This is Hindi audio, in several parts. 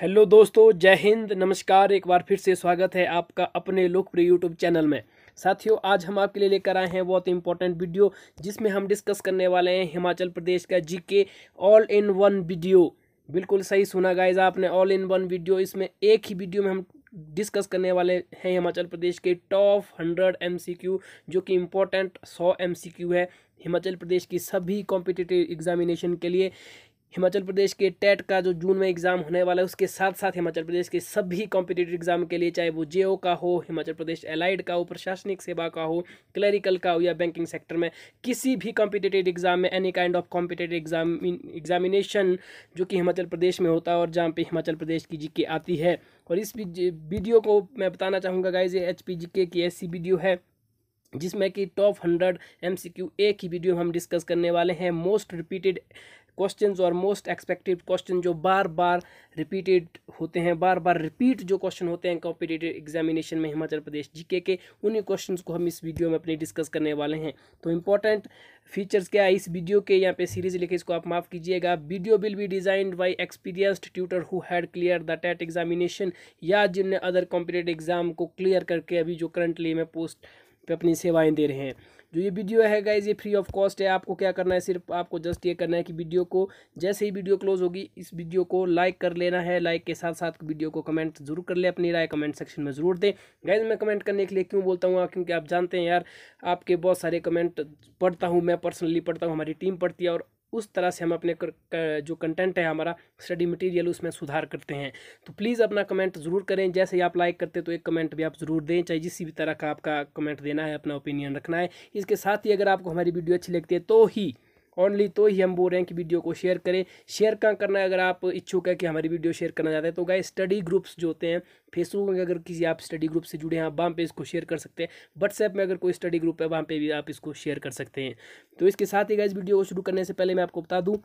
हेलो दोस्तों, जय हिंद, नमस्कार। एक बार फिर से स्वागत है आपका अपने लोकप्रिय यूट्यूब चैनल में। साथियों, आज हम आपके लिए लेकर आए हैं बहुत इंपॉर्टेंट वीडियो जिसमें हम डिस्कस करने वाले हैं हिमाचल प्रदेश का GK all in one video. बिल्कुल सही सुना गाइस आपने, ऑल इन वन वीडियो। इसमें एक ही वीडियो में हम डिस्कस करने वाले हैं हिमाचल प्रदेश के टॉप 100 MCQ, जो कि इम्पोर्टेंट 100 MCQ है हिमाचल प्रदेश की सभी कॉम्पिटिटिव एग्जामिनेशन के लिए। हिमाचल प्रदेश के टेट का जो जून में एग्ज़ाम होने वाला है, उसके साथ साथ हिमाचल प्रदेश के सभी कॉम्पिटिटिव एग्जाम के लिए, चाहे वो जेओ का हो, हिमाचल प्रदेश एलाइड का हो, प्रशासनिक सेवा का हो, क्लरिकल का हो, या बैंकिंग सेक्टर में किसी भी कॉम्पिटिटिव एग्ज़ाम में, any kind of competitive examination जो कि हिमाचल प्रदेश में होता है और जहाँ पे हिमाचल प्रदेश की जीके आती है। और इस वीडियो को मैं बताना चाहूँगा गाइज, ये HP जीके की ऐसी वीडियो है जिसमें कि टॉप 100 MCQ एक ही वीडियो हम डिस्कस करने वाले हैं। मोस्ट रिपीटेड क्वेश्चंस और मोस्ट एक्सपेक्टेड क्वेश्चन, जो बार बार रिपीटेड होते हैं, बार बार रिपीट जो क्वेश्चन होते हैं कॉम्पिटिटिव एग्जामिनेशन में हिमाचल प्रदेश जीके के, उन्हीं क्वेश्चंस को हम इस वीडियो में अपने डिस्कस करने वाले हैं। तो इंपॉर्टेंट फीचर्स क्या है इस वीडियो के, यहाँ पे सीरीज लिखे, इसको आप माफ़ कीजिएगा। Video will be designed by experienced tutor who had clear the TET examination, या जिनने अदर कॉम्पिटेटिव एग्जाम को क्लियर करके अभी जो करंटली में पोस्ट पे अपनी सेवाएं दे रहे हैं। जो ये वीडियो है गाइज, ये फ्री ऑफ कॉस्ट है। आपको क्या करना है, सिर्फ आपको जस्ट ये करना है कि वीडियो को, जैसे ही वीडियो क्लोज होगी, इस वीडियो को लाइक कर लेना है। लाइक के साथ साथ वीडियो को कमेंट जरूर कर ले, अपनी राय कमेंट सेक्शन में ज़रूर दें गाइज। मैं कमेंट करने के लिए क्यों बोलता हूँ, क्योंकि आप जानते हैं यार, आपके बहुत सारे कमेंट पढ़ता हूँ, मैं पर्सनली पढ़ता हूँ, हमारी टीम पढ़ती है, और उस तरह से हम अपने जो कंटेंट है, हमारा स्टडी मटेरियल, उसमें सुधार करते हैं। तो प्लीज़ अपना कमेंट ज़रूर करें। जैसे ही आप लाइक करते हैं तो एक कमेंट भी आप ज़रूर दें, चाहे जिस भी तरह का आपका कमेंट देना है, अपना ओपिनियन रखना है। इसके साथ ही अगर आपको हमारी वीडियो अच्छी लगती है तो ही, ओनली तो ही हम बोल रहे हैं कि वीडियो को शेयर करें। शेयर कहाँ करना है, अगर आप इच्छुक है कि हमारी वीडियो शेयर करना चाहते हैं तो गाइस, स्टडी ग्रुप्स जो होते हैं फेसबुक में, अगर किसी आप स्टडी ग्रुप से जुड़े हैं, आप वहाँ पे इसको शेयर कर सकते हैं। व्हाट्सएप में अगर कोई स्टडी ग्रुप है, वहाँ पे भी आप इसको शेयर कर सकते हैं। तो इसके साथ ही गाइस, वीडियो को शुरू करने से पहले मैं आपको बता दूँ,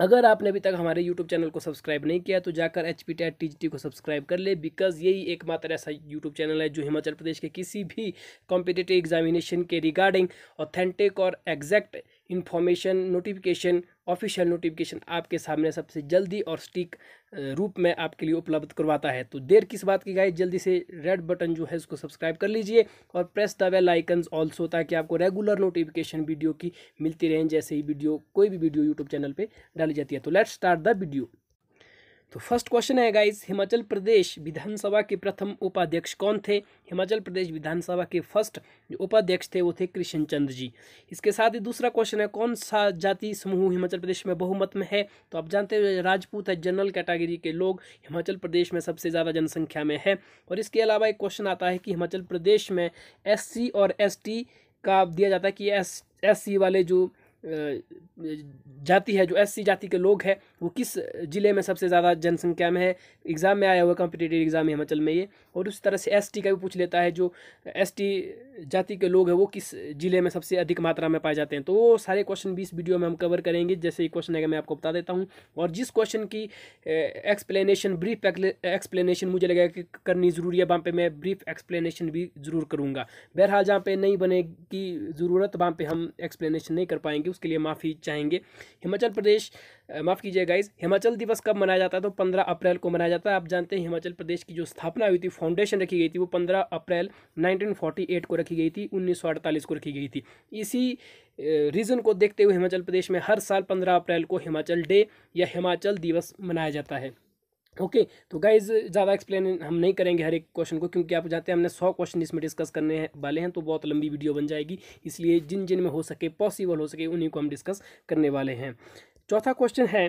अगर आपने अभी तक हमारे YouTube चैनल को सब्सक्राइब नहीं किया तो जाकर HP TET TGT को सब्सक्राइब कर ले, बिकॉज यही एकमात्र ऐसा YouTube चैनल है जो हिमाचल प्रदेश के किसी भी कॉम्पिटिटिव एग्जामिनेशन के रिगार्डिंग ऑथेंटिक और exact information, notification, official notification आपके सामने सबसे जल्दी और सटीक रूप में आपके लिए उपलब्ध करवाता है। तो देर किस बात की गाइस, जल्दी से रेड बटन जो है उसको सब्सक्राइब कर लीजिए और press the bell icons also, ताकि आपको रेगुलर नोटिफिकेशन वीडियो की मिलती रहें जैसे ही वीडियो, कोई भी वीडियो यूट्यूब चैनल पर डाली जाती है। तो लेट्स स्टार्ट द वीडियो। तो फर्स्ट क्वेश्चन है गाइस, हिमाचल प्रदेश विधानसभा के प्रथम उपाध्यक्ष कौन थे? हिमाचल प्रदेश विधानसभा के फर्स्ट जो उपाध्यक्ष थे वो थे कृष्ण चंद्र जी। इसके साथ ही दूसरा क्वेश्चन है, कौन सा जाति समूह हिमाचल प्रदेश में बहुमत में है? तो आप जानते हो राजपूत है, जनरल कैटेगरी के लोग हिमाचल प्रदेश में सबसे ज़्यादा जनसंख्या में है। और इसके अलावा एक क्वेश्चन आता है कि हिमाचल प्रदेश में SC और ST का दिया जाता है कि SC वाले जो जाति है, जो SC जाति के लोग हैं, वो किस ज़िले में सबसे ज़्यादा जनसंख्या में है? एग्ज़ाम में आया हुआ, कॉम्पिटिटिव एग्ज़ाम हिमाचल में ये। और उस तरह से ST का भी पूछ लेता है, जो ST जाति के लोग हैं वो किस ज़िले में सबसे अधिक मात्रा में पाए जाते हैं। तो वो सारे क्वेश्चन भी इस वीडियो में हम कवर करेंगे, जैसे ये क्वेश्चन है मैं आपको बता देता हूँ। और जिस क्वेश्चन की एक्सप्लेनेशन, ब्रीफ एक्सप्लेनेशन मुझे लगेगा कि करनी ज़रूरी है, वहाँ पर मैं ब्रीफ एक्सप्लेनेशन भी ज़रूर करूँगा। बहरहाल जहाँ पर नहीं बनेगी ज़रूरत, वहाँ पर हम एक्सप्लेनेशन नहीं कर पाएंगे, उसके लिए माफ़ी चाहेंगे। हिमाचल प्रदेश, माफ़ कीजिए गाइस, हिमाचल दिवस कब मनाया जाता है? तो 15 अप्रैल को मनाया जाता है। आप जानते हैं हिमाचल प्रदेश की जो स्थापना हुई थी, फाउंडेशन रखी गई थी, वो 15 अप्रैल 1948 को रखी गई थी, 1948 को रखी गई थी। इसी रीज़न को देखते हुए हिमाचल प्रदेश में हर साल 15 अप्रैल को हिमाचल डे या हिमाचल दिवस मनाया जाता है। ओके, तो गाइज ज़्यादा एक्सप्लेन हम नहीं करेंगे हर एक क्वेश्चन को, क्योंकि आप जानते हैं हमने 100 क्वेश्चन इसमें डिस्कस करने वाले हैं, तो बहुत लंबी वीडियो बन जाएगी। इसलिए जिन जिन में हो सके, पॉसिबल हो सके, उन्हीं को हम डिस्कस करने वाले हैं। चौथा क्वेश्चन है,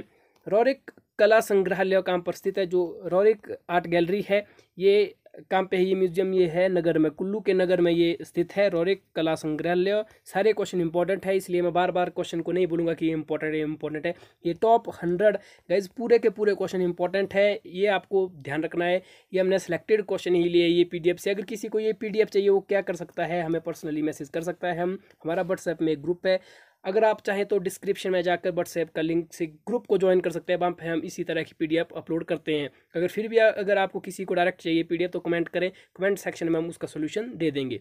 रोरिक कला संग्रहालय काम पर स्थित है, जो रोरिक आर्ट गैलरी है, ये काम पे है, ये म्यूजियम ये है नगर में, कुल्लू के नगर में ये स्थित है, रोरिक कला संग्रहालय। सारे क्वेश्चन इंपॉर्टेंट है, इसलिए मैं बार बार क्वेश्चन को नहीं बोलूँगा कि ये इंपॉर्टेंट है, इंपॉर्टेंट है। ये टॉप 100 गाइज पूरे के पूरे क्वेश्चन इंपॉर्टेंट है, ये आपको ध्यान रखना है। ये हमने सिलेक्टेड क्वेश्चन ही लिए, ये PDF से। अगर किसी को ये PDF चाहिए, वो क्या कर सकता है, हमें पर्सनली मैसेज कर सकता है। हमारा व्हाट्सएप में एक ग्रुप है, अगर आप चाहें तो डिस्क्रिप्शन में जाकर व्हाट्सएप का लिंक से ग्रुप को ज्वाइन कर सकते हैं, वहाँ पर हम इसी तरह की PDF अपलोड करते हैं। अगर फिर भी अगर आपको किसी को डायरेक्ट चाहिए PDF, तो कमेंट करें, कमेंट सेक्शन में हम उसका सोल्यूशन दे देंगे।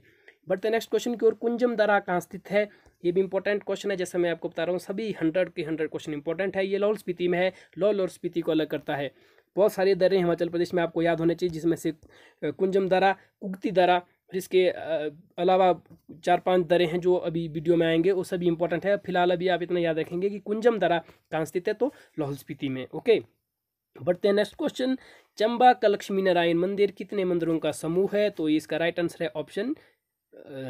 बढ़ते नेक्स्ट क्वेश्चन की ओर, कुंजम दर्रा कहाँ स्थित है? ये भी इंपॉर्टेंट क्वेश्चन है, जैसे मैं आपको बता रहा हूँ सभी 100 के 100 क्वेश्चन इंपॉर्टेंट है। ये लाहौल स्पीति में है, लाहौल और स्पीति को अलग करता है। बहुत सारी दरें हिमाचल प्रदेश में आपको याद होने चाहिए, जिसमें से कुंजम दरा, उगती दरा, इसके अलावा चार पांच दरें हैं जो अभी वीडियो में आएंगे, वो सभी इंपॉर्टेंट है। फिलहाल अभी आप इतना याद रखेंगे कि कुंजम दरा कहाँ स्थित है, तो लाहौल स्पीति में। ओके, बढ़ते हैं नेक्स्ट क्वेश्चन। चंबा का लक्ष्मी नारायण मंदिर कितने मंदिरों का समूह है? तो इसका राइट आंसर है ऑप्शन,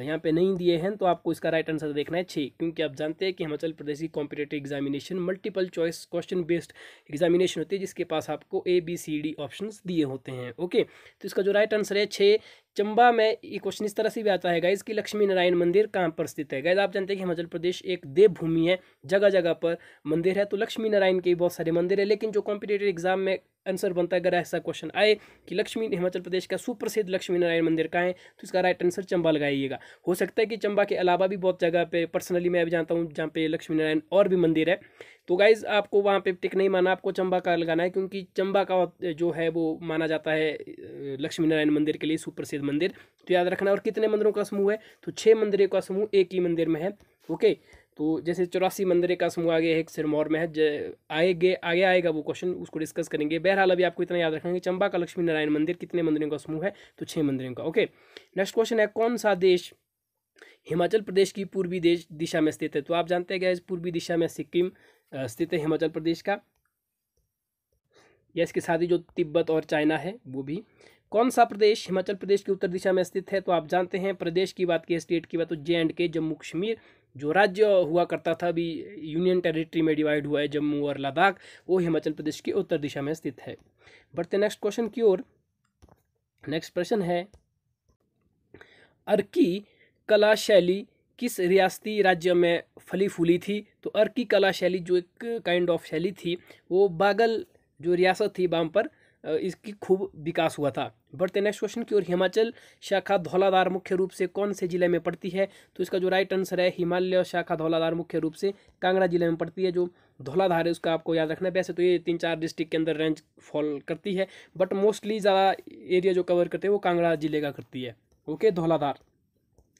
यहाँ पे नहीं दिए हैं तो आपको इसका राइट आंसर देखना है 6, क्योंकि आप जानते हैं कि हिमाचल प्रदेश की competitive examination multiple choice question based examination होती है, जिसके पास आपको ABCD ऑप्शंस दिए होते हैं। ओके, तो इसका जो राइट आंसर है 6। चंबा में ये क्वेश्चन इस तरह से भी आता है गाइज कि लक्ष्मी नारायण मंदिर कहाँ पर स्थित है। गाइज आप जानते हैं कि हिमाचल प्रदेश एक देवभूमि है, जगह जगह पर मंदिर है, तो लक्ष्मी नारायण के बहुत सारे मंदिर है, लेकिन जो कॉम्पिटेटिव एग्जाम में आंसर बनता है अगर ऐसा क्वेश्चन आए कि लक्ष्मी हिमाचल प्रदेश का सुप्रसिद्ध लक्ष्मी नारायण मंदिर कहाँ है, तो इसका राइट आंसर चंबा लगाइएगा। हो सकता है कि चंबा के अलावा भी बहुत जगह पे पर्सनली मैं भी जानता हूँ जहाँ पे लक्ष्मी नारायण और भी मंदिर है, तो गाइज आपको वहाँ पे टिक नहीं माना, आपको चंबा का लगाना है, क्योंकि चंबा का जो है वो माना जाता है लक्ष्मी नारायण मंदिर के लिए सुप्रसिद्ध मंदिर, तो याद रखना। और कितने मंदिरों का समूह है, तो 6 मंदिरों का समूह एक ही मंदिर में है। ओके, तो जैसे 84 मंदिर का समूह आगे है, एक सिरमौर में है, आगे आएगा वो क्वेश्चन, उसको डिस्कस करेंगे। बहरहाल अभी आपको इतना याद रखना कि चंबा का लक्ष्मी नारायण मंदिर कितने मंदिरों का समूह है, तो 6 मंदिरों का। ओके, नेक्स्ट क्वेश्चन है कौन सा देश हिमाचल प्रदेश की पूर्वी दिशा में स्थित है। तो आप जानते हैं गाइस पूर्वी दिशा में सिक्किम स्थित है हिमाचल प्रदेश का, या इसके साथ ही जो तिब्बत और चाइना है वो भी। कौन सा प्रदेश हिमाचल प्रदेश की उत्तर दिशा में स्थित है, तो आप जानते हैं प्रदेश की बात की, स्टेट की बात, तो JNK जम्मू कश्मीर जो राज्य हुआ करता था, अभी यूनियन टेरिटरी में डिवाइड हुआ है जम्मू और लद्दाख, वो हिमाचल प्रदेश की उत्तर दिशा में स्थित है। बढ़ते नेक्स्ट क्वेश्चन की ओर। नेक्स्ट प्रश्न है अर्की कला शैली किस रियासती राज्य में फली फूली थी। तो अर्की कला शैली जो एक काइंड ऑफ शैली थी वो बागल जो रियासत थी वहाँ पर इसकी खूब विकास हुआ था। बढ़ते नेक्स्ट क्वेश्चन की ओर। हिमाचल शाखा धौलाधार मुख्य रूप से कौन से जिले में पड़ती है, तो इसका जो राइट आंसर है हिमालय शाखा धौलाधार मुख्य रूप से कांगड़ा जिले में पड़ती है। जो धौलाधार है उसका आपको याद रखना है, वैसे तो ये 3-4 डिस्ट्रिक्ट के अंदर रेंज फॉल करती है, बट मोस्टली ज़्यादा एरिया जो कवर करते हैं वो कांगड़ा जिले का करती है। ओके, धौलाधार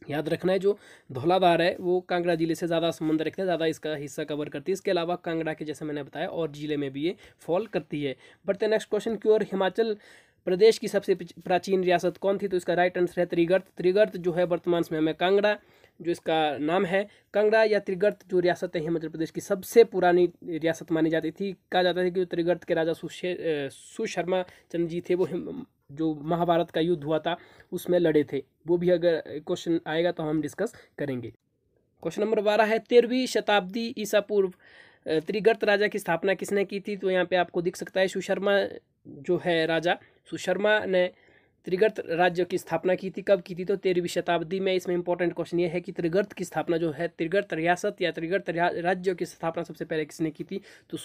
याद रखना है, जो धौलाधार है वो कांगड़ा जिले से ज़्यादा संबंध रखते हैं, ज़्यादा इसका हिस्सा कवर करती है। इसके अलावा कांगड़ा के जैसे मैंने बताया और ज़िले में भी ये फॉल करती है। बढ़ते नेक्स्ट क्वेश्चन की ओर। हिमाचल प्रदेश की सबसे प्राचीन रियासत कौन थी, तो इसका राइट आंसर है त्रिगर्त। त्रिगर्त जो है वर्तमान समय में कांगड़ा जो इसका नाम है, कांगड़ा या त्रिगर्त जो रियासत है हिमाचल प्रदेश की सबसे पुरानी रियासत मानी जाती थी। कहा जाता है कि त्रिगर्त के राजा सुशर्मा चंद जी थे, वो जो महाभारत का युद्ध हुआ था उसमें लड़े थे, वो भी अगर क्वेश्चन आएगा तो हम डिस्कस करेंगे। क्वेश्चन नंबर 12 है 13वीं शताब्दी ईसा पूर्व त्रिगर्त राजा की स्थापना किसने की थी। तो यहाँ पे आपको दिख सकता है सुशर्मा जो है, राजा सुशर्मा ने त्रिगर्त राज्य की स्थापना की थी। कब की थी, तो 13वीं शताब्दी में। इसमें इंपॉर्टेंट क्वेश्चन ये है कि त्रिगर्त की स्थापना जो है, त्रिगर्त रियासत या त्रिगर्त राज्य की स्थापना सबसे पहले किसने की थी, तो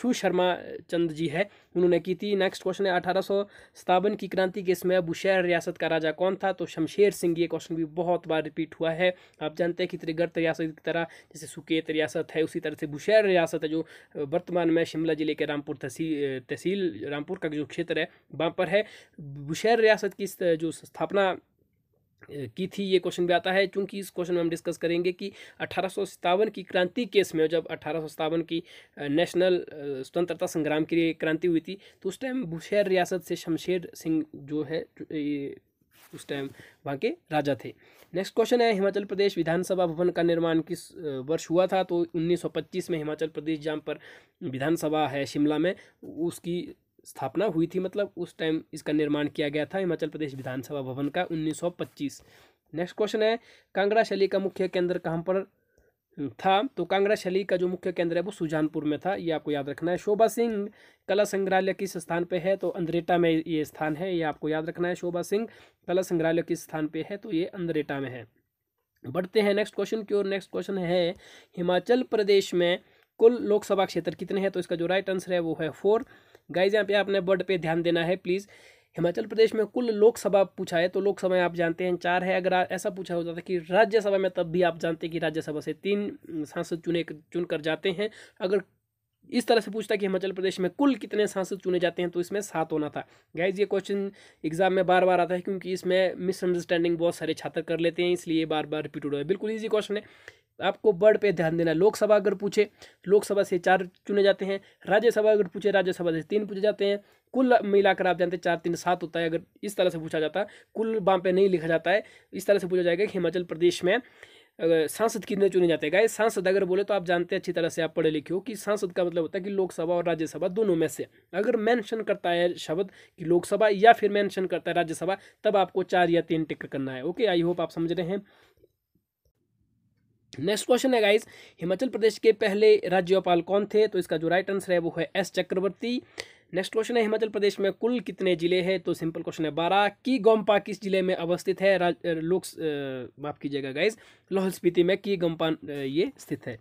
सुशर्मा चंद जी है उन्होंने की थी। नेक्स्ट क्वेश्चन है 1857 की क्रांति के समय बुशैर रियासत का राजा कौन था, तो शमशेर सिंह। ये क्वेश्चन भी बहुत बार रिपीट हुआ है। आप जानते हैं कि त्रिगर्त रियासत की तरह जैसे सुकेत रियासत है, उसी तरह से बुशैर रियासत है जो वर्तमान में शिमला जिले के रामपुर तहसील रामपुर का जो क्षेत्र है वहाँ पर है। बुशैर रियासत की जो स्थापना की थी ये क्वेश्चन भी आता है। चूंकि इस क्वेश्चन में हम डिस्कस करेंगे कि 1857 की क्रांति केस में, जब 1857 की नेशनल स्वतंत्रता संग्राम के लिए क्रांति हुई थी, तो उस टाइम बुशैर रियासत से शमशेर सिंह जो है उस टाइम वहाँ के राजा थे। नेक्स्ट क्वेश्चन है हिमाचल प्रदेश विधानसभा भवन का निर्माण किस वर्ष हुआ था, तो 1925 में हिमाचल प्रदेश जहाँ पर विधानसभा है शिमला में उसकी स्थापना हुई थी, मतलब उस टाइम इसका निर्माण किया गया था हिमाचल प्रदेश विधानसभा भवन का 1925। नेक्स्ट क्वेश्चन है कांगड़ा शैली का मुख्य केंद्र कहाँ पर था, तो कांगड़ा शैली का जो मुख्य केंद्र है वो सुजानपुर में था, ये आपको याद रखना है। शोभा सिंह कला संग्रहालय किस स्थान पे है, तो अंद्रेटा में ये स्थान है, ये आपको याद रखना है। शोभा सिंह कला संग्रहालय किस स्थान पे है, तो ये अंद्रेटा में है। बढ़ते हैं नेक्स्ट क्वेश्चन की ओर। नेक्स्ट क्वेश्चन है हिमाचल प्रदेश में कुल लोकसभा क्षेत्र कितने हैं, तो इसका जो राइट आंसर है वो है 4। गाइज यहाँ पे आपने बोर्ड पे ध्यान देना है प्लीज़। हिमाचल प्रदेश में कुल लोकसभा पूछा है तो लोकसभा आप जानते हैं 4 है। अगर ऐसा पूछा हो जाता कि राज्यसभा में, तब भी आप जानते हैं कि राज्यसभा से 3 सांसद चुनकर जाते हैं। अगर इस तरह से पूछता कि हिमाचल प्रदेश में कुल कितने सांसद चुने जाते हैं, तो इसमें 7 होना था। गाइज ये क्वेश्चन एग्जाम में बार बार आता है, क्योंकि इसमें मिसअंडरस्टैंडिंग बहुत सारे छात्र कर लेते हैं, इसलिए बार बार रिपीट हो रहा है। बिल्कुल ईजी क्वेश्चन है। आपको वर्ड पे ध्यान देना है। लोकसभा अगर पूछे, लोकसभा से 4 चुने जाते हैं। राज्यसभा अगर पूछे, राज्यसभा से 3 पूछे जाते हैं। कुल मिलाकर आप जानते हैं 4, 3, 7 होता है। अगर इस तरह से पूछा जाता है, कुल वहाँ पे नहीं लिखा जाता है, इस तरह से पूछा जाएगा कि हिमाचल प्रदेश में सांसद कितने चुने जाते हैं। गाइस सांसद अगर बोले तो आप जानते हैं अच्छी तरह से, आप पढ़े लिखे हो, कि सांसद का मतलब होता है कि लोकसभा और राज्यसभा दोनों में से। अगर मेंशन करता है शब्द कि लोकसभा या फिर मेंशन करता है राज्यसभा, तब आपको 4 या 3 टिक करना है। ओके, आई होप आप समझ रहे हैं। नेक्स्ट क्वेश्चन है गाइस, हिमाचल प्रदेश के पहले राज्यपाल कौन थे? तो इसका जो राइट आंसर है वो है एस चक्रवर्ती। नेक्स्ट क्वेश्चन है, हिमाचल प्रदेश में कुल कितने जिले हैं? तो सिंपल क्वेश्चन है 12। की गोम्पा किस जिले में अवस्थित है? माफ कीजिएगा गाइस, लाहौल स्पीति में की गोम्पा ये स्थित है।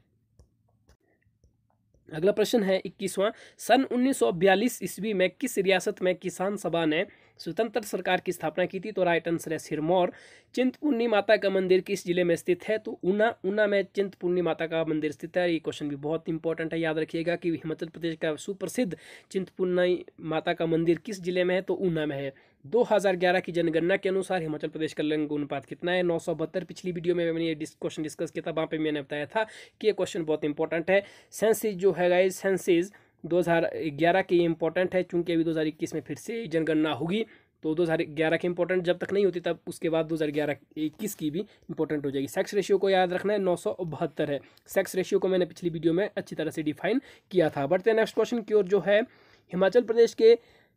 अगला प्रश्न है 21वां, सन 1942 ईस्वी में किस रियासत में किसान सभा ने स्वतंत्र सरकार की स्थापना की थी? तो राइट आंसर है सिरमौर। चिंतपूर्णी माता का मंदिर किस जिले में स्थित है? तो ऊना में चिंतपूर्णी माता का मंदिर स्थित है। ये क्वेश्चन भी बहुत इंपॉर्टेंट है, याद रखिएगा कि हिमाचल प्रदेश का सुप्रसिद्ध चिंतपूर्णी माता का मंदिर किस जिले में है? तो ऊना में है। 2011 की जनगणना के अनुसार हिमाचल प्रदेश का लिंग अनुपात कितना है? 972। पिछली वीडियो में मैंने ये क्वेश्चन डिस्कस किया था, वहाँ पे मैंने बताया था कि ये क्वेश्चन बहुत इंपॉर्टेंट है। सेंसिस जो है गाइस, सेंसिस 2011 के इंपॉर्टेंट है, चूंकि अभी 2021 में फिर से जनगणना होगी, तो 2011 के इंपॉर्टेंट, जब तक नहीं होती तब उसके बाद 2021 की भी इंपॉर्टेंट हो जाएगी। सेक्स रेशियो को याद रखना है, 972 है। सेक्स रेशियो को मैंने पिछली वीडियो में अच्छी तरह से डिफाइन किया था। बढ़ते हैं नेक्स्ट क्वेश्चन की ओर, जो है हिमाचल प्रदेश के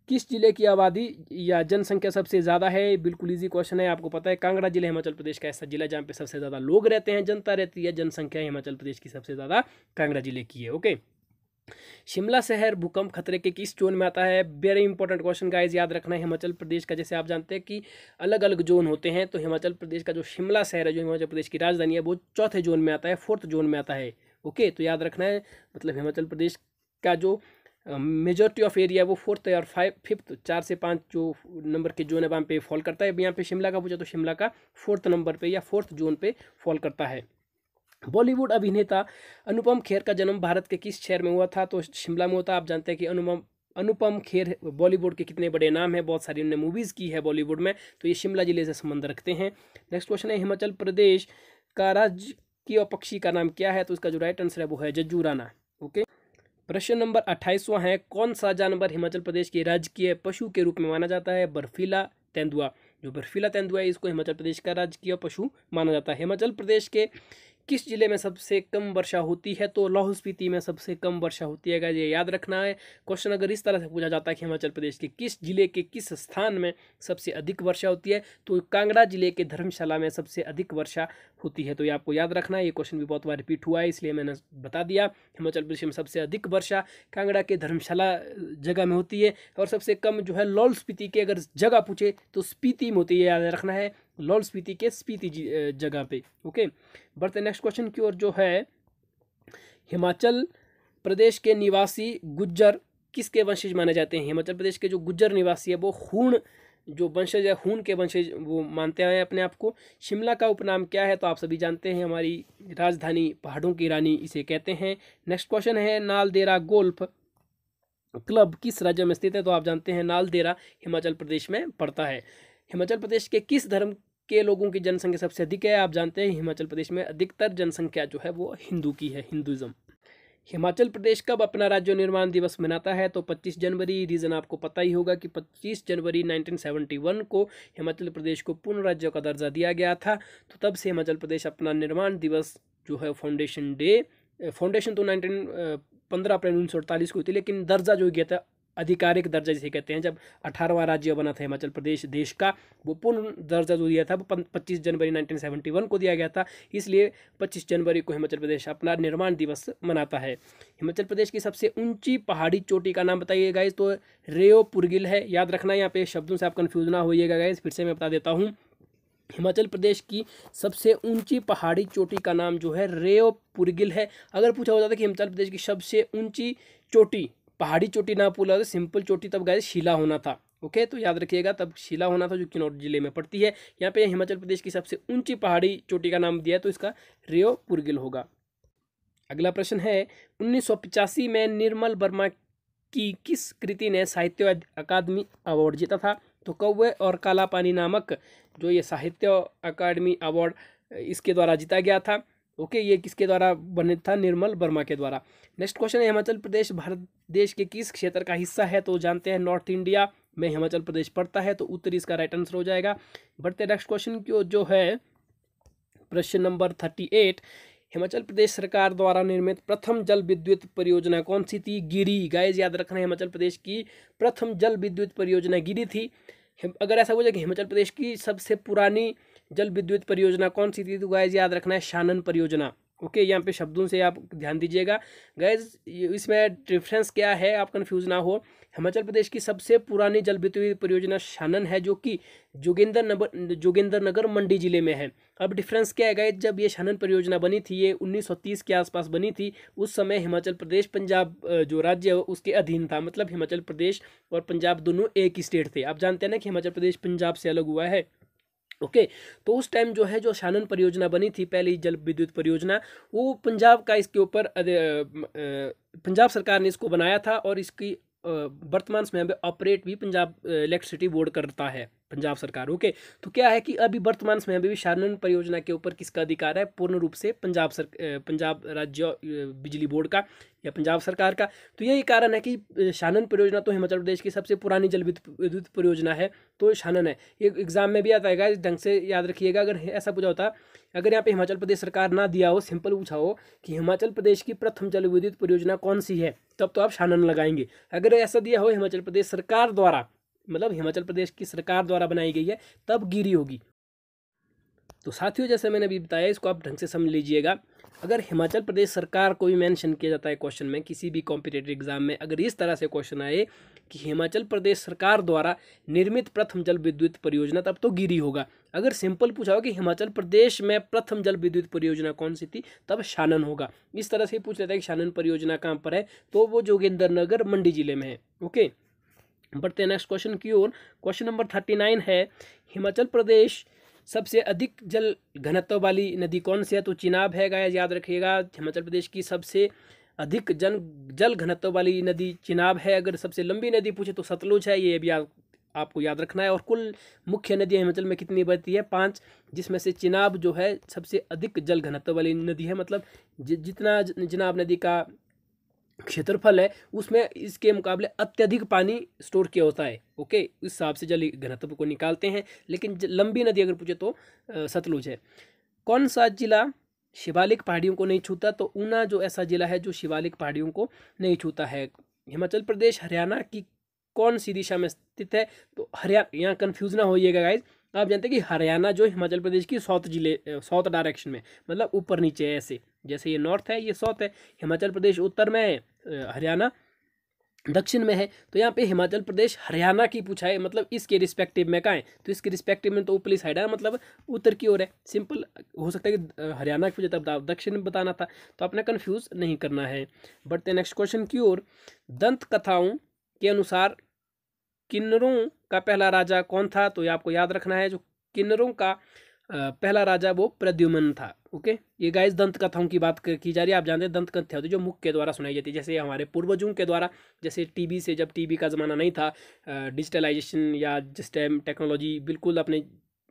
किस जिले की आबादी या जनसंख्या सबसे ज़्यादा है? बिल्कुल इजी क्वेश्चन है, आपको पता है कांगड़ा जिला हिमाचल प्रदेश का ऐसा जिला जहाँ पे सबसे ज़्यादा लोग रहते हैं, जनता रहती है। जनसंख्या हिमाचल प्रदेश की सबसे ज़्यादा कांगड़ा जिले की है। ओके, शिमला शहर भूकंप खतरे के किस जोन में आता है? वेरी इंपॉर्टेंट क्वेश्चन गाइस, याद रखना है। हिमाचल प्रदेश का, जैसे आप जानते हैं कि अलग अलग जोन होते हैं, तो हिमाचल प्रदेश का जो शिमला शहर है, जो हिमाचल प्रदेश की राजधानी है, वो चौथे जोन में आता है, फोर्थ जोन में आता है। ओके, तो याद रखना है, मतलब हिमाचल प्रदेश का जो मेजॉरिटी ऑफ एरिया वो फोर्थ और फिफ्थ, 4 से 5 जो नंबर के जोन है वहाँ पे फॉल करता है। अब यहाँ पे शिमला का पूछा तो शिमला का 4th नंबर पे या 4th जोन पे फॉल करता है। बॉलीवुड अभिनेता अनुपम खेर का जन्म भारत के किस शहर में हुआ था? तो शिमला में होता। आप जानते हैं कि अनुपम खेर बॉलीवुड के कितने बड़े नाम हैं, बहुत सारी उन्होंने मूवीज़ की है बॉलीवुड में, तो ये शिमला जिले से संबंध रखते हैं। नेक्स्ट क्वेश्चन है, हिमाचल प्रदेश का राज्य की पक्षी का नाम क्या है? तो इसका जो राइट आंसर है वो है जजुराना। ओके, प्रश्न नंबर 28वां है, कौन सा जानवर हिमाचल प्रदेश के राजकीय पशु के रूप में माना जाता है? बर्फीला तेंदुआ। जो बर्फीला तेंदुआ है, इसको हिमाचल प्रदेश का राजकीय पशु माना जाता है। हिमाचल प्रदेश के किस जिले में सबसे कम वर्षा होती है? तो लाहौल स्पीति में सबसे कम वर्षा होती है, ये याद रखना है। क्वेश्चन अगर इस तरह से पूछा जाता है कि हिमाचल प्रदेश के किस जिले के किस स्थान में सबसे अधिक वर्षा होती है, तो कांगड़ा जिले के धर्मशाला में सबसे अधिक वर्षा होती है। तो ये आपको याद रखना है, ये क्वेश्चन भी बहुत बार रिपीट हुआ है, इसलिए मैंने बता दिया। हिमाचल प्रदेश में सबसे अधिक वर्षा कांगड़ा के धर्मशाला जगह में होती है, और सबसे कम जो है लाहौल स्पीति के अगर जगह पूछे तो स्पीति में होती है, याद रखना है, लाहौल स्पीति के स्पीति जगह पे। ओके, बढ़ते नेक्स्ट क्वेश्चन की ओर, जो है हिमाचल प्रदेश के निवासी गुज्जर किसके वंशज माने जाते हैं? हिमाचल प्रदेश के जो गुज्जर निवासी है वो हूण जो वंशज है, हूण के वंशज वो मानते हैं अपने आप को। शिमला का उपनाम क्या है? तो आप सभी जानते हैं, हमारी राजधानी पहाड़ों की रानी इसे कहते हैं। नेक्स्ट क्वेश्चन है, नालदेहरा गोल्फ क्लब किस राज्य में स्थित है? तो आप जानते हैं नालदेहरा हिमाचल प्रदेश में पड़ता है। हिमाचल प्रदेश के किस धर्म के लोगों की जनसंख्या सबसे अधिक है? आप जानते हैं हिमाचल प्रदेश में अधिकतर जनसंख्या जो है वो हिंदू की है, हिंदुज़म। हिमाचल प्रदेश कब अपना राज्य निर्माण दिवस मनाता है? तो 25 जनवरी। रीज़न आपको पता ही होगा कि 25 जनवरी 1971 को हिमाचल प्रदेश को पूर्ण राज्य का दर्जा दिया गया था, तो तब से हिमाचल प्रदेश अपना निर्माण दिवस जो है फाउंडेशन डे, फाउंडेशन तो 15 अप्रैल 1948 को हुई थी, लेकिन दर्जा जो गया था, आधिकारिक दर्जा जिसे कहते हैं, जब 18वां राज्य बना था हिमाचल प्रदेश देश का, वो पूर्ण दर्जा जो दिया था वो 25 जनवरी 1971 को दिया गया था, इसलिए 25 जनवरी को हिमाचल प्रदेश अपना निर्माण दिवस मनाता है। हिमाचल प्रदेश की सबसे ऊंची पहाड़ी चोटी का नाम बताइए गाइस, तो रेओ पुरगिल है, याद रखना है। यहाँ पे शब्दों से आप कन्फ्यूज ना होइएगा गाइस, फिर से मैं बता देता हूँ, हिमाचल प्रदेश की सबसे ऊंची पहाड़ी चोटी का नाम जो है रेओ पुरगिल है। अगर पूछा हो जाता कि हिमाचल प्रदेश की सबसे ऊंची चोटी, पहाड़ी चोटी ना बोला तो सिंपल चोटी, तब गाइस शिला होना था। ओके, तो याद रखिएगा, तब शिला होना था, जो किन्नौर जिले में पड़ती है। यहाँ पे हिमाचल प्रदेश की सबसे ऊंची पहाड़ी चोटी का नाम दिया है, तो इसका रेओ पुरगिल होगा। अगला प्रश्न है, 1985 में निर्मल वर्मा की किस कृति ने साहित्य अकादमी अवार्ड जीता था? तो कौवे और काला पानी नामक जो ये साहित्य अकादमी अवार्ड इसके द्वारा जीता गया था। ओके, ये किसके द्वारा बनित था? निर्मल वर्मा के द्वारा। नेक्स्ट क्वेश्चन है, हिमाचल प्रदेश भारत देश के किस क्षेत्र का हिस्सा है? तो जानते हैं नॉर्थ इंडिया में हिमाचल प्रदेश पड़ता है, तो उत्तरी इसका राइट आंसर हो जाएगा। बढ़ते नेक्स्ट क्वेश्चन की जो है, प्रश्न नंबर 38, हिमाचल प्रदेश सरकार द्वारा निर्मित प्रथम जल विद्युत परियोजना कौन सी थी? गिरी। गाइस याद रखना है, हिमाचल प्रदेश की प्रथम जल विद्युत परियोजना गिरी थी। अगर ऐसा हो जाए कि हिमाचल प्रदेश की सबसे पुरानी जल विद्युत परियोजना कौन सी थी, तो गाइस याद रखना है शानन परियोजना। ओके, यहाँ पे शब्दों से आप ध्यान दीजिएगा गाइस, इसमें डिफरेंस क्या है, आप कन्फ्यूज ना हो। हिमाचल प्रदेश की सबसे पुरानी जल विद्युत परियोजना शानन है, जो कि जोगिंदर नगर मंडी जिले में है। अब डिफरेंस क्या है गाइस, जब ये शानन परियोजना बनी थी, ये 1930 के आसपास बनी थी। उस समय हिमाचल प्रदेश पंजाब जो राज्य है उसके अधीन था, मतलब हिमाचल प्रदेश और पंजाब दोनों एक ही स्टेट थे। आप जानते हैं ना कि हिमाचल प्रदेश पंजाब से अलग हुआ है। ओके, तो उस टाइम जो है जो शानन परियोजना बनी थी, पहली जल विद्युत परियोजना, वो पंजाब का, इसके ऊपर पंजाब सरकार ने इसको बनाया था, और इसकी वर्तमान में हमें ऑपरेट भी पंजाब इलेक्ट्रिसिटी बोर्ड करता है, पंजाब सरकार। ओके, तो क्या है कि अभी वर्तमान में अभी शानन परियोजना के ऊपर किसका अधिकार है? पूर्ण रूप से पंजाब राज्य बिजली बोर्ड का या पंजाब सरकार का। तो यही कारण है कि शानन परियोजना तो हिमाचल प्रदेश की सबसे पुरानी जल विद्युत परियोजना है, तो शानन है। ये एग्जाम में भी आता है, इस ढंग से याद रखिएगा। अगर ऐसा पूछा होता, अगर यहाँ पे हिमाचल प्रदेश सरकार ना दिया हो, सिंपल पूछा हो कि हिमाचल प्रदेश की प्रथम जल विद्युत परियोजना कौन सी है, तब तो आप शानन लगाएंगे। अगर ऐसा दिया हो हिमाचल प्रदेश सरकार द्वारा, मतलब हिमाचल प्रदेश की सरकार द्वारा बनाई गई है, तब गिरी होगी। तो साथियों, जैसे मैंने अभी बताया, इसको आप ढंग से समझ लीजिएगा। अगर हिमाचल प्रदेश सरकार को भी मेंशन किया जाता है क्वेश्चन में, किसी भी कॉम्पिटेटिव एग्जाम में अगर इस तरह से क्वेश्चन आए कि हिमाचल प्रदेश सरकार द्वारा निर्मित प्रथम जल विद्युत परियोजना, तब तो गिरी होगा। अगर सिंपल पूछा हो कि हिमाचल प्रदेश में प्रथम जल विद्युत परियोजना कौन सी थी, तब शानन होगा। इस तरह से पूछ लेता है कि शानन परियोजना कहाँ पर है, तो वो जोगिंदर नगर मंडी जिले में है। ओके, बढ़ते हैं नेक्स्ट क्वेश्चन की ओर। क्वेश्चन नंबर 39 है, हिमाचल प्रदेश सबसे अधिक जल घनत्व वाली नदी कौन सी है? तो चिनाब है। गाइस याद रखिएगा, हिमाचल प्रदेश की सबसे अधिक जल घनत्व वाली नदी चिनाब है। अगर सबसे लंबी नदी पूछे तो सतलुज है, ये भी आपको याद रखना है। और कुल मुख्य नदियाँ हिमाचल में कितनी बहती है? 5, जिसमें से चिनाब जो है सबसे अधिक जल घनत्व वाली नदी है, मतलब जितना चिनाब नदी का क्षेत्रफल है उसमें इसके मुकाबले अत्यधिक पानी स्टोर किया होता है। ओके, इस हिसाब से जल घनत्व को निकालते हैं। लेकिन लंबी नदी अगर पूछे तो सतलुज है। कौन सा जिला शिवालिक पहाड़ियों को नहीं छूता? तो ऊना जो ऐसा जिला है जो शिवालिक पहाड़ियों को नहीं छूता है। हिमाचल प्रदेश हरियाणा की कौन सी दिशा में स्थित है? तो हरियाणा, यहाँ कन्फ्यूज ना होइएगा गाइज, आप जानते हैं कि हरियाणा जो हिमाचल प्रदेश की साउथ डायरेक्शन में, मतलब ऊपर नीचे है, ऐसे जैसे ये नॉर्थ है ये साउथ है। हिमाचल प्रदेश उत्तर में है, हरियाणा दक्षिण में है। तो यहाँ पे हिमाचल प्रदेश हरियाणा की पूछा है, मतलब इसके रिस्पेक्टिव में कहाँ है, तो इसके रिस्पेक्टिव में तो ऊपरी साइड है, मतलब उत्तर की ओर है। सिंपल हो सकता है कि हरियाणा की पूछे तब दक्षिण में बताना था, तो आपने कन्फ्यूज़ नहीं करना है। बढ़ते नेक्स्ट क्वेश्चन की ओर। दंत कथाओं के अनुसार किन्नरों का पहला राजा कौन था? तो ये आपको याद रखना है, जो किन्नरों का पहला राजा वो प्रद्युम्न था। ओके, ये गाइस दंत कथाओं की बात की जा रही है। आप जानते हैं दंत कथा होती है जो मुख के द्वारा सुनाई जाती है, जैसे हमारे पूर्वजों के द्वारा, जैसे टीवी से, जब टीवी का ज़माना नहीं था, डिजिटलाइजेशन या जिस टाइम टेक्नोलॉजी बिल्कुल अपने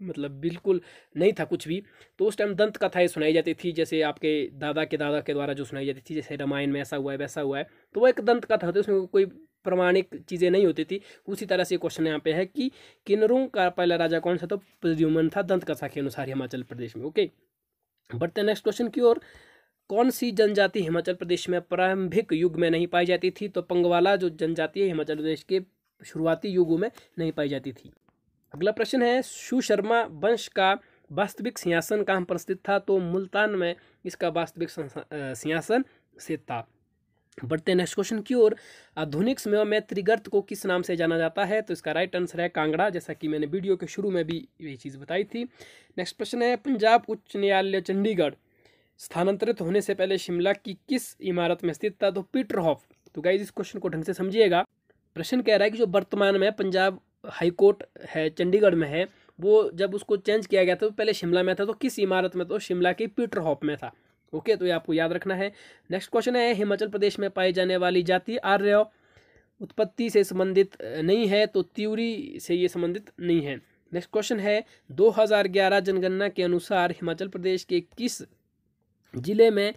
मतलब बिल्कुल नहीं था कुछ भी, तो उस टाइम दंत कथाएँ सुनाई जाती थी, जैसे आपके दादा के द्वारा जो सुनाई जाती थी, जैसे रामायण में ऐसा हुआ है वैसा हुआ है, तो वो एक दंत कथा होती है, उसमें कोई प्रमाणिक चीज़ें नहीं होती थी। उसी तरह से क्वेश्चन यहाँ पे है कि किन्नरों का पहला राजा कौन सा? तो प्रद्युम्न था, दंत कथा के अनुसार हिमाचल प्रदेश में। ओके, बढ़ते नेक्स्ट क्वेश्चन की ओर। कौन सी जनजाति हिमाचल प्रदेश में प्रारंभिक युग में नहीं पाई जाती थी? तो पंगवाला जो जनजाति है हिमाचल प्रदेश के शुरुआती युगों में नहीं पाई जाती थी। अगला प्रश्न है, सुशर्मा वंश का वास्तविक सिंहासन कहाँ पर स्थित था? तो मुल्तान में इसका वास्तविक सिंहासन स्थित था। बढ़ते नेक्स्ट क्वेश्चन की ओर। आधुनिक समय में त्रिगर्त को किस नाम से जाना जाता है? तो इसका राइट आंसर है कांगड़ा, जैसा कि मैंने वीडियो के शुरू में भी यही चीज़ बताई थी। नेक्स्ट प्रश्न है, पंजाब उच्च न्यायालय चंडीगढ़ स्थानांतरित होने से पहले शिमला की किस इमारत में स्थित था? तो पीटर हॉफ। तो गाइज इस क्वेश्चन को ढंग से समझिएगा। प्रश्न कह रहा है कि जो वर्तमान में पंजाब हाईकोर्ट है चंडीगढ़ में है, वो जब उसको चेंज किया गया था तो पहले शिमला में था, तो किस इमारत में? तो शिमला के पीटर हॉफ में था। ओके, तो ये आपको याद रखना है। नेक्स्ट क्वेश्चन है, हिमाचल प्रदेश में पाई जाने वाली जाति आर्य उत्पत्ति से संबंधित नहीं है? तो त्यूरी से ये संबंधित नहीं है। नेक्स्ट क्वेश्चन है, 2011 जनगणना के अनुसार हिमाचल प्रदेश के किस जिले में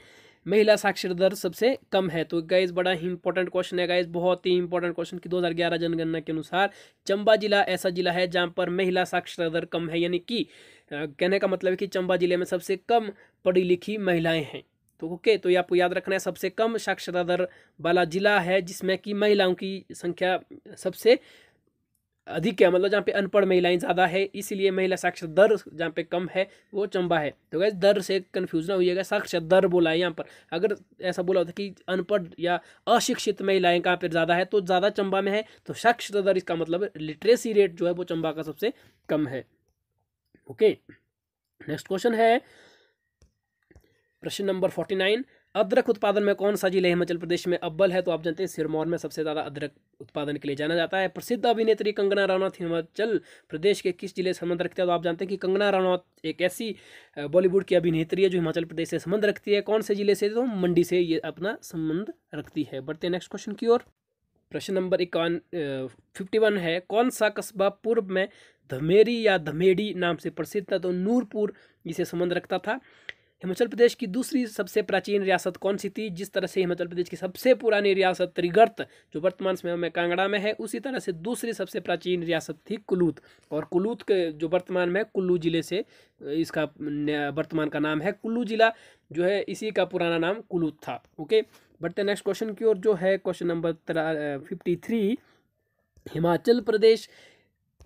महिला साक्षरता दर सबसे कम है। तो गाइस बड़ा ही इंपॉर्टेंट क्वेश्चन है गाइस, बहुत ही इंपॉर्टेंट क्वेश्चन कि 2011 जनगणना के अनुसार चंबा जिला ऐसा जिला है जहां पर महिला साक्षरता दर कम है, यानी कि कहने का मतलब है कि चंबा जिले में सबसे कम पढ़ी लिखी महिलाएं हैं। तो ओके, तो ये आपको याद रखना है, सबसे कम साक्षरता दर वाला जिला है जिसमें कि महिलाओं की संख्या सबसे अधिक है, मतलब जहाँ पे अनपढ़ महिलाएं ज़्यादा है, इसीलिए महिला साक्षरता दर जहाँ पे कम है वो चंबा है। तो गाइस दर से कन्फ्यूज ना होइएगा, साक्षरता दर बोला है यहाँ पर, अगर ऐसा बोला होता कि अनपढ़ या अशिक्षित महिलाएं कहाँ पे ज़्यादा है तो ज़्यादा चंबा में है, तो साक्षरता दर इसका मतलब लिटरेसी रेट जो है वो चंबा का सबसे कम है। ओके, नेक्स्ट क्वेश्चन है प्रश्न नंबर 49, अदरक उत्पादन में कौन सा जिले हिमाचल प्रदेश में अव्वल है? तो आप जानते हैं सिरमौर में सबसे ज़्यादा अदरक उत्पादन के लिए जाना जाता है। प्रसिद्ध अभिनेत्री कंगना रनौत हिमाचल प्रदेश के किस जिले से संबंध रखते हैं? तो आप जानते हैं कि कंगना रनौत एक ऐसी बॉलीवुड की अभिनेत्री है जो हिमाचल प्रदेश से संबंध रखती है। कौन से जिले से? तो मंडी से ये अपना संबंध रखती है। बढ़ते हैं नेक्स्ट क्वेश्चन की ओर। प्रश्न नंबर 51 है, कौन सा कस्बा पूर्व में धमेरी या धमेड़ी नाम से प्रसिद्ध था? तो नूरपुर इसे संबंध रखता था। हिमाचल प्रदेश की दूसरी सबसे प्राचीन रियासत कौन सी थी? जिस तरह से हिमाचल प्रदेश की सबसे पुरानी रियासत त्रिगर्त जो वर्तमान समय में कांगड़ा में है, उसी तरह से दूसरी सबसे प्राचीन रियासत थी कुलूत, और कुलूत के जो वर्तमान में कुल्लू जिले से इसका वर्तमान का नाम है। कुल्लू जिला जो है इसी का पुराना नाम कुलूत था। ओके, बढ़ते नेक्स्ट क्वेश्चन की ओर जो है क्वेश्चन नंबर 53, हिमाचल प्रदेश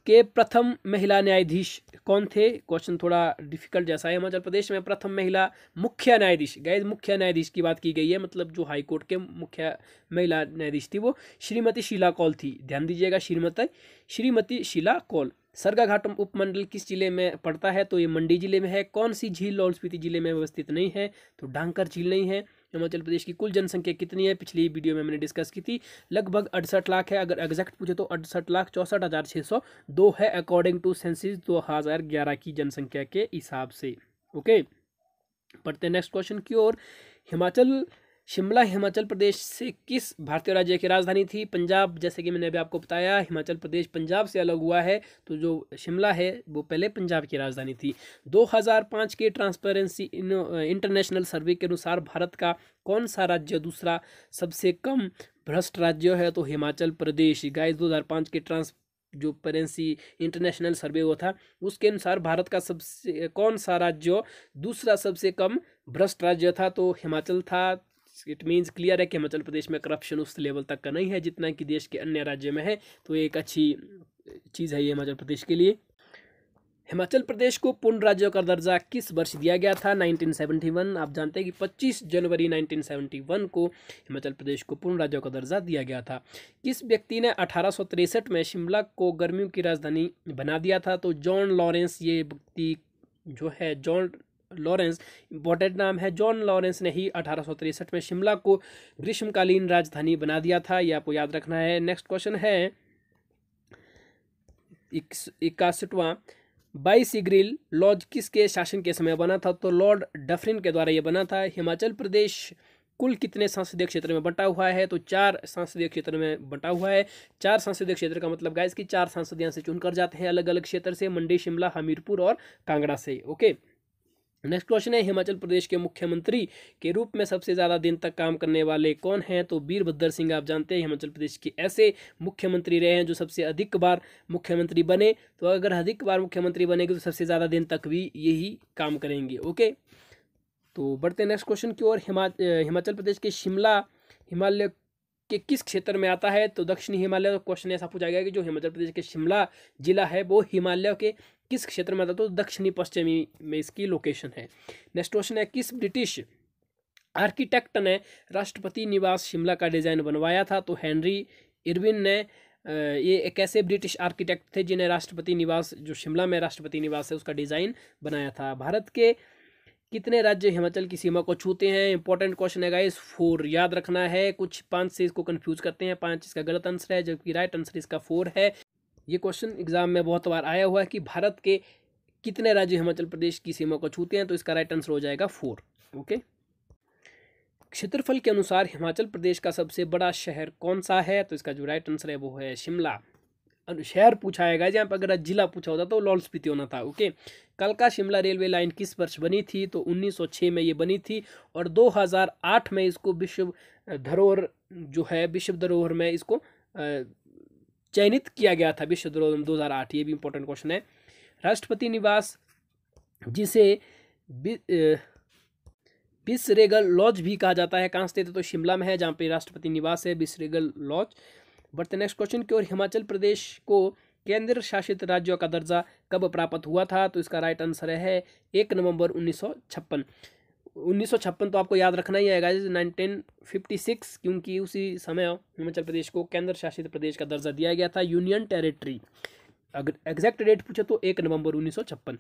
के प्रथम महिला न्यायाधीश कौन थे? क्वेश्चन थोड़ा डिफिकल्ट जैसा है। हिमाचल प्रदेश में प्रथम महिला मुख्य न्यायाधीश, गाइस मुख्य न्यायाधीश की बात की गई है, मतलब जो हाई कोर्ट के मुख्य महिला न्यायाधीश थी वो श्रीमती शीला कौल थी। ध्यान दीजिएगा, श्रीमती शीला कौल। सरगाघाटम उपमंडल किस जिले में पड़ता है? तो ये मंडी जिले में है। कौन सी झील लाहौल स्पीति जिले में व्यवस्थित नहीं है? तो डांकर झील नहीं है। हिमाचल प्रदेश की कुल जनसंख्या कितनी है? पिछली वीडियो में मैंने डिस्कस की थी, लगभग 68 लाख है। अगर एग्जैक्ट पूछे तो 68,64,602 है, अकॉर्डिंग टू सेंसिस 2011 की जनसंख्या के हिसाब से। ओके, बढ़ते नेक्स्ट क्वेश्चन की ओर। शिमला हिमाचल प्रदेश से किस भारतीय राज्य की राजधानी थी? पंजाब। जैसे कि मैंने अभी आपको बताया, हिमाचल प्रदेश पंजाब से अलग हुआ है, तो जो शिमला है वो पहले पंजाब की राजधानी थी। 2005 के ट्रांसपेरेंसी इंटरनेशनल सर्वे के अनुसार भारत का कौन सा राज्य दूसरा सबसे कम भ्रष्ट राज्य है? तो हिमाचल प्रदेश। गाइस 2005 के ट्रांसपेरेंसी इंटरनेशनल सर्वे हुआ था, उसके अनुसार भारत का सबसे कौन सा राज्य दूसरा सबसे कम भ्रष्ट राज्य था? तो हिमाचल था। इट मीन्स क्लियर है कि हिमाचल प्रदेश में करप्शन उस लेवल तक का नहीं है जितना कि देश के अन्य राज्य में है, तो एक अच्छी चीज़ है ये हिमाचल प्रदेश के लिए। हिमाचल प्रदेश को पूर्ण राज्यों का दर्जा किस वर्ष दिया गया था? 1971। आप जानते हैं कि 25 जनवरी 1971 को हिमाचल प्रदेश को पूर्ण राज्यों का दर्जा दिया गया था। किस व्यक्ति ने 1863 में शिमला को गर्मियों की राजधानी बना दिया था? तो जॉन लॉरेंस। ये व्यक्ति जो है जॉन लॉरेंस, इंपॉर्टेंट नाम है, जॉन लॉरेंस ने ही 1863 में शिमला को ग्रीष्मकालीन राजधानी बना दिया था। ये आपको याद रखना है। नेक्स्ट क्वेश्चन है 61वां, 22 इग्रिल लॉज किसके शासन के समय बना था? तो लॉर्ड डफरिन के द्वारा ये बना था। हिमाचल प्रदेश कुल कितने संसदीय क्षेत्र में बंटा हुआ है? तो 4 संसदीय क्षेत्र में बंटा हुआ है। 4 संसदीय क्षेत्र का मतलब गाइस कि 4 सांसद यहाँ से चुनकर जाते हैं अलग अलग क्षेत्र से, मंडी, शिमला, हमीरपुर और कांगड़ा से। ओके, नेक्स्ट क्वेश्चन है, हिमाचल प्रदेश के मुख्यमंत्री के रूप में सबसे ज़्यादा दिन तक काम करने वाले कौन हैं? तो वीरभद्र सिंह। आप जानते हैं हिमाचल प्रदेश के ऐसे मुख्यमंत्री रहे हैं जो सबसे अधिक बार मुख्यमंत्री बने, तो अगर अधिक बार मुख्यमंत्री बनेंगे तो सबसे ज़्यादा दिन तक भी यही काम करेंगे। ओके, तो बढ़ते नेक्स्ट क्वेश्चन की ओर। हिमाचल प्रदेश के शिमला हिमालय के किस क्षेत्र में आता है? तो दक्षिणी हिमालय। क्वेश्चन ऐसा पूछा गया कि जो हिमाचल प्रदेश के शिमला जिला है वो हिमालय के किस क्षेत्र में आता है? तो दक्षिणी पश्चिमी में इसकी लोकेशन है। नेक्स्ट क्वेश्चन है, किस ब्रिटिश आर्किटेक्ट ने राष्ट्रपति निवास शिमला का डिज़ाइन बनवाया था? तो हेनरी इरविन ने। ये एक ऐसे ब्रिटिश आर्किटेक्ट थे जिन्हें राष्ट्रपति निवास जो शिमला में राष्ट्रपति निवास है उसका डिज़ाइन बनाया था। भारत के कितने राज्य हिमाचल की सीमा को छूते हैं? इंपॉर्टेंट क्वेश्चन है गाइस, 4 याद रखना है। कुछ 5 से इसको कंफ्यूज करते हैं, 5 इसका गलत आंसर है जबकि राइट आंसर इसका 4 है। ये क्वेश्चन एग्जाम में बहुत बार आया हुआ है कि भारत के कितने राज्य हिमाचल प्रदेश की सीमा को छूते हैं, तो इसका राइट आंसर हो जाएगा 4। ओके, क्षेत्रफल के अनुसार हिमाचल प्रदेश का सबसे बड़ा शहर कौन सा है? तो इसका जो राइट आंसर है वो है शिमला। शहर पूछा है गाइस, यहाँ पर अगर जिला पूछा होता तो लाहौल स्पीति होना था। ओके, कलका शिमला रेलवे लाइन किस वर्ष बनी थी? तो 1906 में ये बनी थी और 2008 में इसको विश्व धरोहर जो है, विश्व धरोहर में इसको चयनित किया गया था, विश्व धरोहर 2008। ये भी इंपॉर्टेंट क्वेश्चन है। राष्ट्रपति निवास जिसे बिसरेगल लॉज भी कहा जाता है, कहाँ स्थित है? तो शिमला में है, जहाँ पे राष्ट्रपति निवास है, बिसरेगल लॉज। बढ़ते नेक्स्ट क्वेश्चन की ओर। हिमाचल प्रदेश को केंद्र शासित राज्यों का दर्जा कब प्राप्त हुआ था? तो इसका राइट आंसर है 1 नवंबर 1956। 1956 तो आपको याद रखना ही है गाइस, 1956, क्योंकि उसी समय हिमाचल प्रदेश को केंद्र शासित प्रदेश का दर्जा दिया गया था, यूनियन टेरिटरी। अगर एग्जैक्ट डेट पूछे तो 1 नवंबर 1956।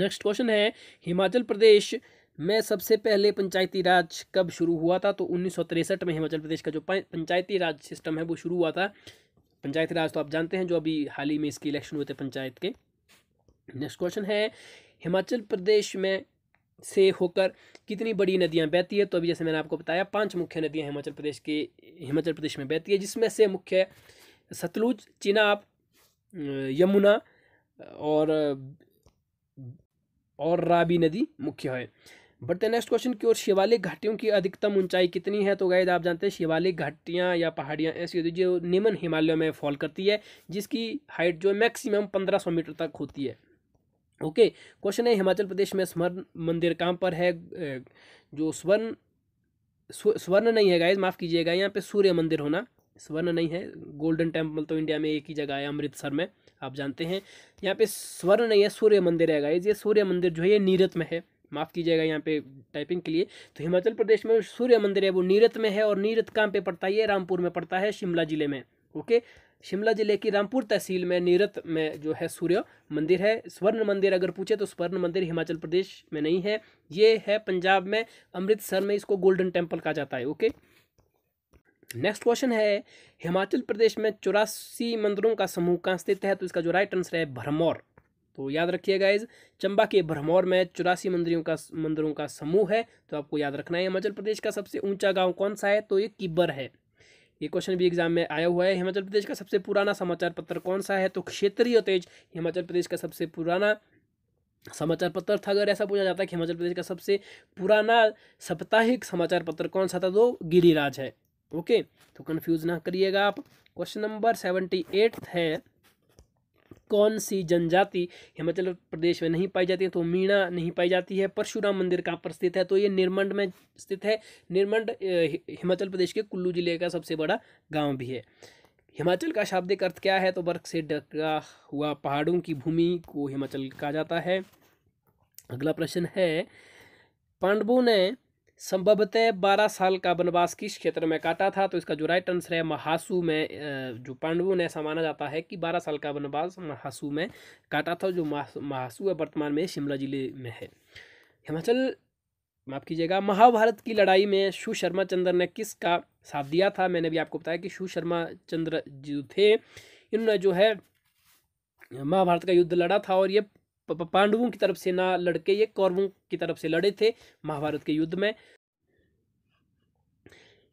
नेक्स्ट क्वेश्चन है, हिमाचल प्रदेश में सबसे पहले पंचायती राज कब शुरू हुआ था? तो 1963 में हिमाचल प्रदेश का जो पंचायती राज सिस्टम है वो शुरू हुआ था। पंचायती राज तो आप जानते हैं, जो अभी हाल ही में इसके इलेक्शन हुए थे पंचायत के। नेक्स्ट क्वेश्चन है, हिमाचल प्रदेश में से होकर कितनी बड़ी नदियां बहती है? तो अभी जैसे मैंने आपको बताया, 5 मुख्य नदियाँ हिमाचल प्रदेश में बहती है, जिसमें से मुख्य सतलुज, चिनाब, यमुना और रावी नदी मुख्य है। बढ़ते नेक्स्ट क्वेश्चन की ओर। शिवालिक घाटियों की अधिकतम ऊंचाई कितनी है? तो गाइस आप जानते हैं, शिवालिक घाटियाँ या पहाड़ियाँ ऐसी होती है जो निम्न हिमालयों में फॉल करती है, जिसकी हाइट जो मैक्सिमम 1500 मीटर तक होती है। ओके, क्वेश्चन है, हिमाचल प्रदेश में स्वर्ण मंदिर कहाँ पर है? जो स्वर्ण नहीं है गाइस, माफ़ कीजिएगा, यहाँ पर सूर्य मंदिर होना, स्वर्ण नहीं है। गोल्डन टेम्पल तो इंडिया में एक ही जगह है, अमृतसर में, आप जानते हैं। यहाँ पे स्वर्ण नहीं है, सूर्य मंदिर है गाइस। ये सूर्य मंदिर जो है ये नीरत में है, माफ़ कीजिएगा यहाँ पे टाइपिंग के लिए। तो हिमाचल प्रदेश में सूर्य मंदिर है वो नीरत में है, और नीरत कहाँ पे पड़ता है? ये रामपुर में पड़ता है, शिमला ज़िले में। ओके, शिमला ज़िले की रामपुर तहसील में नीरत में जो है सूर्य मंदिर है। स्वर्ण मंदिर अगर पूछे तो स्वर्ण मंदिर हिमाचल प्रदेश में नहीं है, ये है पंजाब में, अमृतसर में। इसको गोल्डन टेम्पल कहा जाता है। ओके, नेक्स्ट क्वेश्चन है, हिमाचल प्रदेश में 84 मंदिरों का समूह कहाँ स्थित है? तो इसका जो राइट आंसर है भरमौर। तो याद रखिए गाइज, चंबा के भरमौर में 84 मंदिरों का समूह है, तो आपको याद रखना है। हिमाचल प्रदेश का सबसे ऊंचा गांव कौन सा है? तो ये किब्बर है। ये क्वेश्चन भी एग्जाम में आया हुआ है। हिमाचल प्रदेश का सबसे पुराना समाचार पत्र कौन सा है? तो क्षेत्रीय तेज हिमाचल प्रदेश का सबसे पुराना समाचार पत्र था। अगर ऐसा पूछा जाता है कि हिमाचल प्रदेश का सबसे पुराना साप्ताहिक समाचार पत्र कौन सा था, तो गिरिराज है। ओके, तो कंफ्यूज ना करिएगा आप। क्वेश्चन नंबर 78 है, कौन सी जनजाति हिमाचल प्रदेश में नहीं पाई जाती है? तो मीणा नहीं पाई जाती है। परशुराम मंदिर कहाँ पर स्थित है? तो ये निरमंड में स्थित है। निरमंड हिमाचल प्रदेश के कुल्लू जिले का सबसे बड़ा गांव भी है। हिमाचल का शाब्दिक अर्थ क्या है? तो बर्फ से ढका हुआ पहाड़ों की भूमि को हिमाचल कहा जाता है। अगला प्रश्न है, पांडवों ने संभवतः 12 साल का वनवास किस क्षेत्र में काटा था? तो इसका जो राइट आंसर है महासू में। जो पांडवों ने ऐसा माना जाता है कि 12 साल का वनवास महासू में काटा था, जो महासू है वर्तमान में शिमला जिले में है। हिमाचल, माफ़ कीजिएगा, महाभारत की लड़ाई में सुशर्मा चंद्र ने किसका साथ दिया था? मैंने भी आपको बताया कि सुशर्मा चंद्र जो थे, इन्होंने जो है महाभारत का युद्ध लड़ा था, और ये पांडवों की तरफ से ना लड़के ये कौरवों की तरफ से लड़े थे महाभारत के युद्ध में।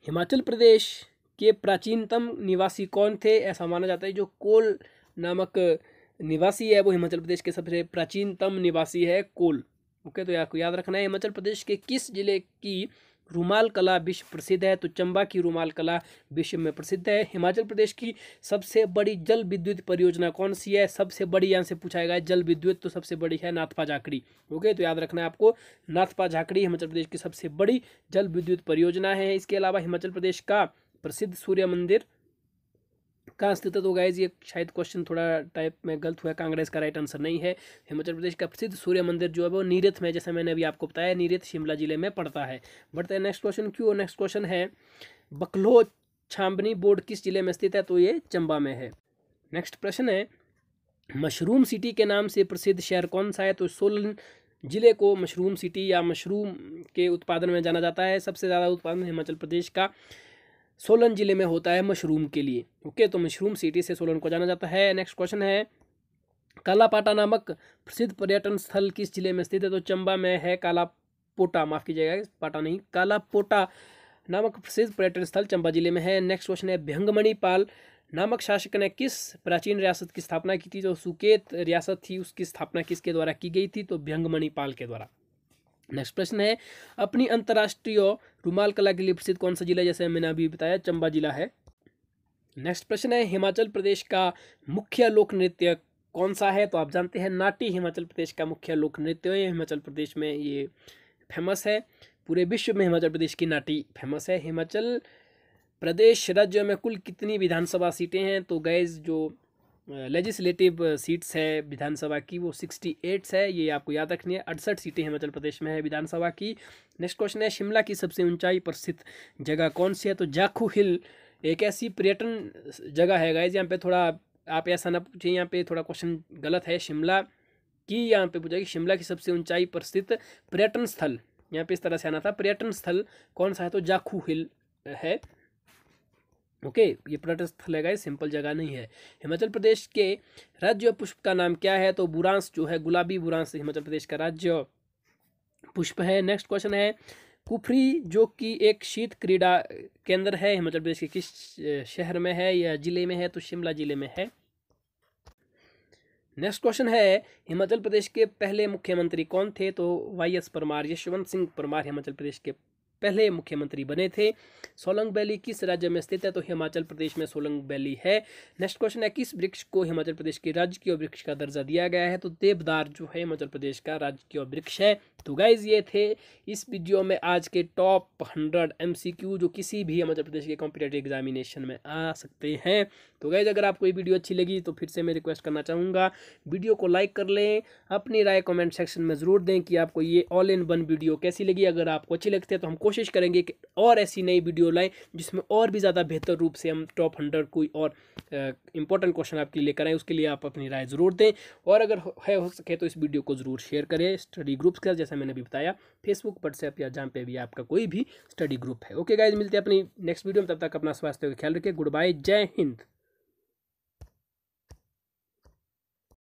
हिमाचल प्रदेश के प्राचीनतम निवासी कौन थे? ऐसा माना जाता है जो कोल नामक निवासी है वो हिमाचल प्रदेश के सबसे प्राचीनतम निवासी है, कोल। ओके, तो आपको याद रखना है। हिमाचल प्रदेश के किस जिले की रुमाल कला विश्व प्रसिद्ध है? तो चंबा की रुमाल कला विश्व में प्रसिद्ध है। हिमाचल प्रदेश की सबसे बड़ी जल विद्युत परियोजना कौन सी है? सबसे बड़ी यहाँ से पूछा गया है, जल विद्युत तो सबसे बड़ी है नाथपा झाकड़ी। ओके, तो याद रखना है आपको, नाथपा झाकड़ी हिमाचल प्रदेश की सबसे बड़ी जल विद्युत परियोजना है। इसके अलावा हिमाचल प्रदेश का प्रसिद्ध सूर्य मंदिर कहाँ स्थित है? तो गाइज ये शायद क्वेश्चन थोड़ा टाइप में गलत हुआ है, कांग्रेस का राइट आंसर नहीं है। हिमाचल प्रदेश का प्रसिद्ध सूर्य मंदिर जो है वो नीरत में, जैसे मैंने अभी आपको बताया, नीरत शिमला जिले में पड़ता है। बढ़ते हैं नेक्स्ट क्वेश्चन क्यों। नेक्स्ट क्वेश्चन है, बकलोच छावनी बोर्ड किस जिले में स्थित है? तो ये चंबा में है। नेक्स्ट प्रश्न है, मशरूम सिटी के नाम से प्रसिद्ध शहर कौन सा है? तो सोलन जिले को मशरूम सिटी या मशरूम के उत्पादन में जाना जाता है। सबसे ज़्यादा उत्पादन हिमाचल प्रदेश का सोलन जिले में होता है मशरूम के लिए। ओके, तो मशरूम सिटी से सोलन को जाना जाता है। नेक्स्ट क्वेश्चन है, कालापाटा नामक प्रसिद्ध पर्यटन स्थल किस जिले में स्थित है? तो चंबा में है कालापोटा, माफ़ कीजिएगा पाटा नहीं, कालापोटा नामक प्रसिद्ध पर्यटन स्थल चंबा जिले में है। नेक्स्ट क्वेश्चन है, भ्यंगमणि पाल नामक शासक ने किस प्राचीन रियासत की स्थापना की थी? जो सुकेत रियासत थी उसकी स्थापना किसके द्वारा की गई थी? तो भ्यंगमणि पाल के द्वारा। नेक्स्ट प्रश्न है अपनी अंतर्राष्ट्रीय रुमाल कला के लिए प्रसिद्ध कौन सा जिला? जैसे मैंने अभी बताया चंबा जिला है। नेक्स्ट प्रश्न है हिमाचल प्रदेश का मुख्य लोक नृत्य कौन सा है? तो आप जानते हैं नाटी हिमाचल प्रदेश का मुख्य लोक नृत्य है। हिमाचल प्रदेश में ये फेमस है, पूरे विश्व में हिमाचल प्रदेश की नाटी फेमस है। हिमाचल प्रदेश राज्य में कुल कितनी विधानसभा सीटें हैं? तो गाइस जो लेजिस्लेटिव सीट्स है विधानसभा की वो 68 है, ये आपको याद रखनी है। 68 सीटें हिमाचल प्रदेश में है विधानसभा की। नेक्स्ट क्वेश्चन है शिमला की सबसे ऊंचाई पर स्थित जगह कौन सी है? तो जाखू हिल एक ऐसी पर्यटन जगह है गाइज, यहाँ पे थोड़ा आप ऐसा ना पूछिए, यहाँ पे थोड़ा क्वेश्चन गलत है। शिमला की यहाँ पे पूछा कि शिमला की सबसे ऊंचाई पर स्थित पर्यटन स्थल, यहाँ पे इस तरह से आना था, पर्यटन स्थल कौन सा है? तो जाखू हिल है। ओके ये पर्यटन स्थल है गाइस, सिंपल जगह नहीं है। हिमाचल प्रदेश के राज्य पुष्प का नाम क्या है? तो बुरांस जो है, गुलाबी बुरांस हिमाचल प्रदेश का राज्य पुष्प है। नेक्स्ट क्वेश्चन है कुफरी जो कि एक शीत क्रीड़ा केंद्र है हिमाचल प्रदेश के किस शहर में है या जिले में है? तो शिमला जिले में है। नेक्स्ट क्वेश्चन है हिमाचल प्रदेश के पहले मुख्यमंत्री कौन थे? तो YS परमार, यशवंत सिंह परमार हिमाचल प्रदेश के पहले मुख्यमंत्री बने थे। सोलंग वैली किस राज्य में स्थित है? तो हिमाचल प्रदेश में सोलंग वैली है। नेक्स्ट क्वेश्चन है किस वृक्ष को हिमाचल प्रदेश के राजकीय वृक्ष का दर्जा दिया गया है? तो देवदार जो है हिमाचल प्रदेश का राजकीय वृक्ष है। तो गाइज ये थे इस वीडियो में आज के टॉप 100 MCQ जो किसी भी हिमाचल प्रदेश के कॉम्पिटेटिव एग्जामिनेशन में आ सकते हैं। तो गाइज अगर आपको ये वीडियो अच्छी लगी तो फिर से मैं रिक्वेस्ट करना चाहूँगा वीडियो को लाइक कर लें, अपनी राय कॉमेंट सेक्शन में ज़रूर दें कि आपको ये ऑल-इन-वन वीडियो कैसी लगी। अगर आपको अच्छी लगती है तो हम कोशिश करेंगे कि और ऐसी नई वीडियो लाएं जिसमें और भी ज़्यादा बेहतर रूप से हम टॉप 100 कोई और इंपॉर्टेंट क्वेश्चन आपके लिए लेकर आएँ। उसके लिए आप अपनी राय ज़रूर दें और अगर हो सके तो इस वीडियो को ज़रूर शेयर करें स्टडी ग्रुप्स के, जैसे मैंने भी बताया फेसबुक, व्हाट्सएप या जहाँ पे भी आपका कोई भी स्टडी ग्रुप है। ओके गाइज मिलते हैं अपनी नेक्स्ट वीडियो में, तब तक अपना स्वास्थ्य का ख्याल रखिए। गुड बाय, जय हिंद।